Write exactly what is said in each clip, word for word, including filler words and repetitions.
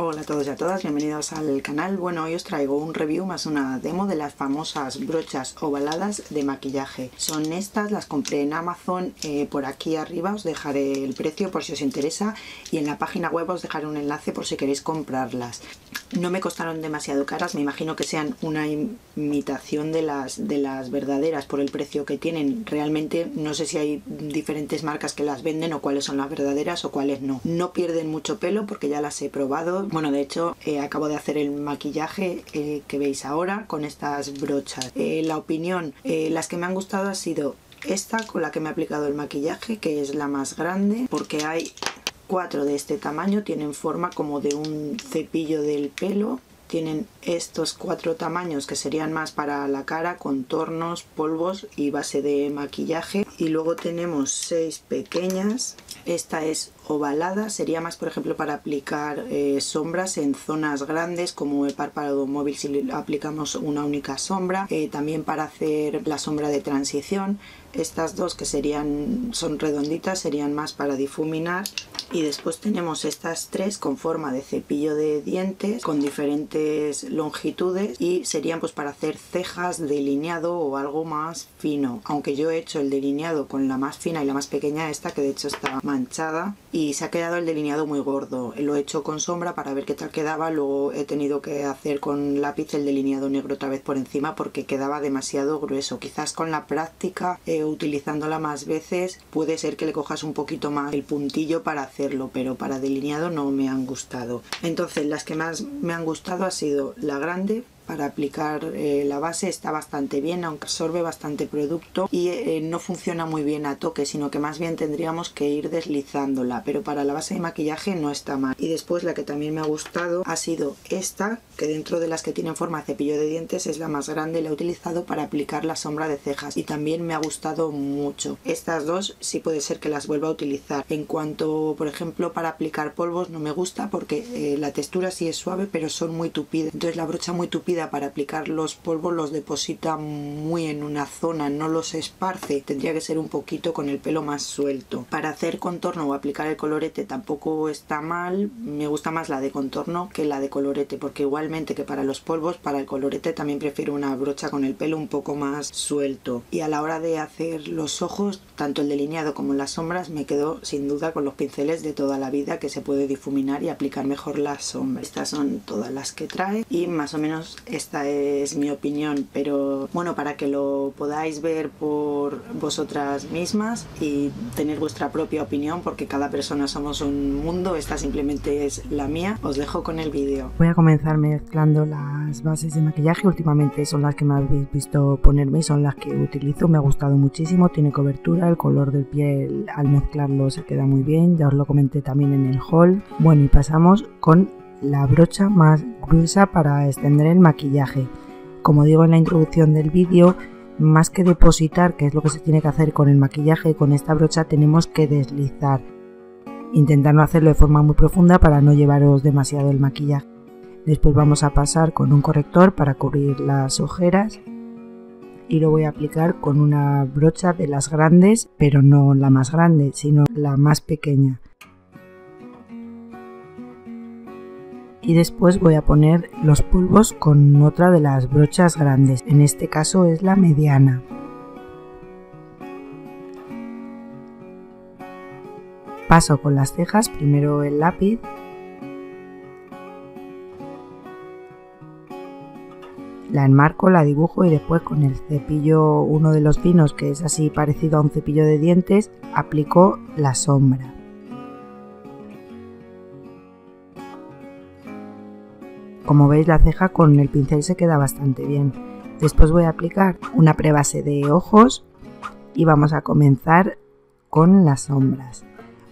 Hola a todos y a todas, bienvenidos al canal. Bueno, hoy os traigo un review más una demo de las famosas brochas ovaladas de maquillaje. Son estas, las compré en Amazon, eh, por aquí arriba os dejaré el precio por si os interesa y en la página web os dejaré un enlace por si queréis comprarlas. No me costaron demasiado caras, me imagino que sean una imitación de las, de las verdaderas por el precio que tienen. Realmente no sé si hay diferentes marcas que las venden o cuáles son las verdaderas o cuáles no. No pierden mucho pelo porque ya las he probado. Bueno, de hecho, eh, acabo de hacer el maquillaje eh, que veis ahora con estas brochas. Eh, la opinión, eh, las que me han gustado ha sido esta con la que me he aplicado el maquillaje, que es la más grande, porque hay cuatro de este tamaño, tienen forma como de un cepillo del pelo. Tienen estos cuatro tamaños que serían más para la cara, contornos, polvos y base de maquillaje. Y luego tenemos seis pequeñas. Esta es ovalada, sería más por ejemplo para aplicar eh, sombras en zonas grandes como el párpado móvil si aplicamos una única sombra. Eh, también para hacer la sombra de transición. Estas dos que serían son redonditas, serían más para difuminar. Y después tenemos estas tres con forma de cepillo de dientes con diferentes longitudes y serían pues para hacer cejas, delineado o algo más fino. Aunque yo he hecho el delineado con la más fina y la más pequeña, esta que de hecho está manchada y se ha quedado el delineado muy gordo. Lo he hecho con sombra para ver qué tal quedaba, luego he tenido que hacer con lápiz el delineado negro otra vez por encima porque quedaba demasiado grueso. Quizás con la práctica, eh, utilizándola más veces, puede ser que le cojas un poquito más el puntillo para hacer hacerlo, pero para delineado no me han gustado. Entonces las que más me han gustado ha sido la grande para aplicar eh, la base. Está bastante bien, aunque absorbe bastante producto y eh, no funciona muy bien a toque, sino que más bien tendríamos que ir deslizándola, pero para la base de maquillaje no está mal. Y después la que también me ha gustado ha sido esta, que dentro de las que tienen forma de cepillo de dientes es la más grande, la he utilizado para aplicar la sombra de cejas y también me ha gustado mucho. Estas dos sí puede ser que las vuelva a utilizar. En cuanto, por ejemplo, para aplicar polvos no me gusta porque eh, la textura sí es suave pero son muy tupidas, entonces la brocha muy tupida para aplicar los polvos los deposita muy en una zona, no los esparce, tendría que ser un poquito con el pelo más suelto. Para hacer contorno o aplicar el colorete tampoco está mal, me gusta más la de contorno que la de colorete porque igual que para los polvos, para el colorete también prefiero una brocha con el pelo un poco más suelto. Y a la hora de hacer los ojos, tanto el delineado como las sombras, me quedo sin duda con los pinceles de toda la vida, que se puede difuminar y aplicar mejor las sombras. Estas son todas las que trae y más o menos esta es mi opinión, pero bueno, para que lo podáis ver por vosotras mismas y tener vuestra propia opinión, porque cada persona somos un mundo, esta simplemente es la mía. Os dejo con el vídeo. Voy a comenzarme mezclando las bases de maquillaje. Últimamente son las que me habéis visto ponerme y son las que utilizo, me ha gustado muchísimo, tiene cobertura, el color del piel al mezclarlo se queda muy bien, ya os lo comenté también en el haul. Bueno, y pasamos con la brocha más gruesa para extender el maquillaje. Como digo en la introducción del vídeo, más que depositar, que es lo que se tiene que hacer con el maquillaje, con esta brocha tenemos que deslizar, intentar no hacerlo de forma muy profunda para no llevaros demasiado el maquillaje. Después vamos a pasar con un corrector para cubrir las ojeras y lo voy a aplicar con una brocha de las grandes, pero no la más grande, sino la más pequeña. Y después voy a poner los polvos con otra de las brochas grandes, en este caso es la mediana. Paso con las cejas, primero el lápiz. La enmarco, la dibujo y después con el cepillo, uno de los finos que es así parecido a un cepillo de dientes, aplico la sombra. Como veis, la ceja con el pincel se queda bastante bien. Después voy a aplicar una prebase de ojos y vamos a comenzar con las sombras.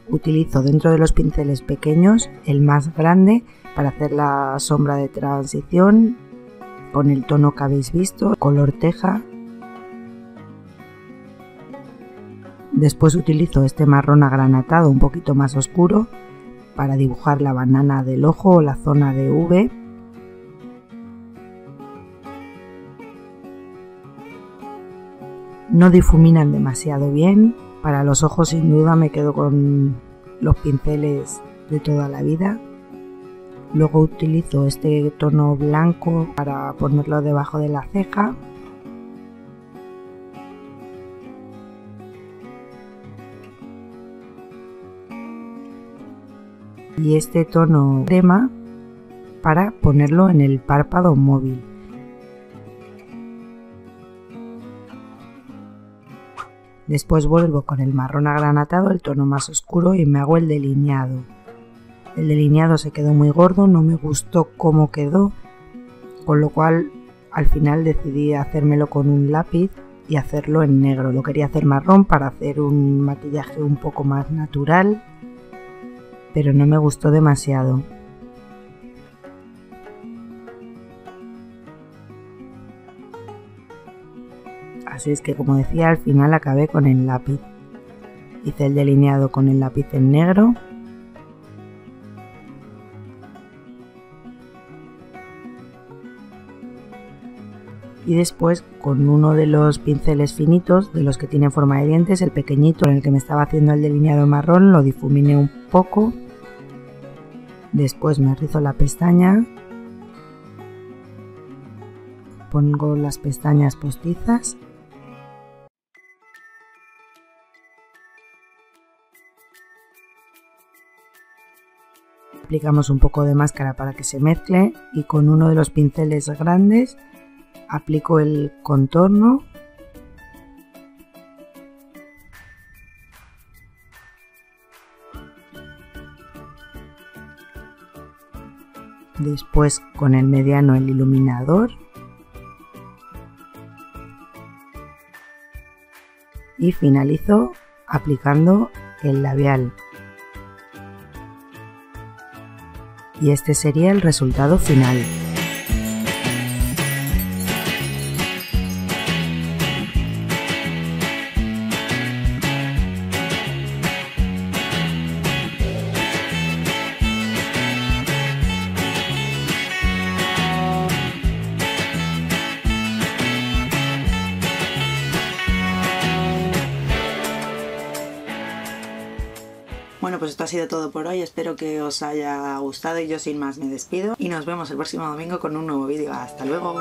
Utilizo dentro de los pinceles pequeños el más grande para hacer la sombra de transición, con el tono que habéis visto, color teja. Después utilizo este marrón agranatado un poquito más oscuro para dibujar la banana del ojo o la zona de V. No difuminan demasiado bien. Para los ojos sin duda me quedo con los pinceles de toda la vida. Luego utilizo este tono blanco para ponerlo debajo de la ceja. Y este tono crema para ponerlo en el párpado móvil. Después vuelvo con el marrón agranatado, el tono más oscuro, y me hago el delineado. El delineado se quedó muy gordo, no me gustó cómo quedó, con lo cual al final decidí hacérmelo con un lápiz y hacerlo en negro. Lo quería hacer marrón para hacer un maquillaje un poco más natural, pero no me gustó demasiado. Así es que, como decía, al final acabé con el lápiz. Hice el delineado con el lápiz en negro. Y después, con uno de los pinceles finitos, de los que tienen forma de dientes, el pequeñito con el que me estaba haciendo el delineado marrón, lo difuminé un poco. Después me rizo la pestaña. Pongo las pestañas postizas. Aplicamos un poco de máscara para que se mezcle y con uno de los pinceles grandes aplico el contorno . Después con el mediano el iluminador y finalizo aplicando el labial y este sería el resultado final. Bueno, pues esto ha sido todo por hoy, espero que os haya gustado y yo sin más me despido y nos vemos el próximo domingo con un nuevo vídeo. ¡Hasta luego!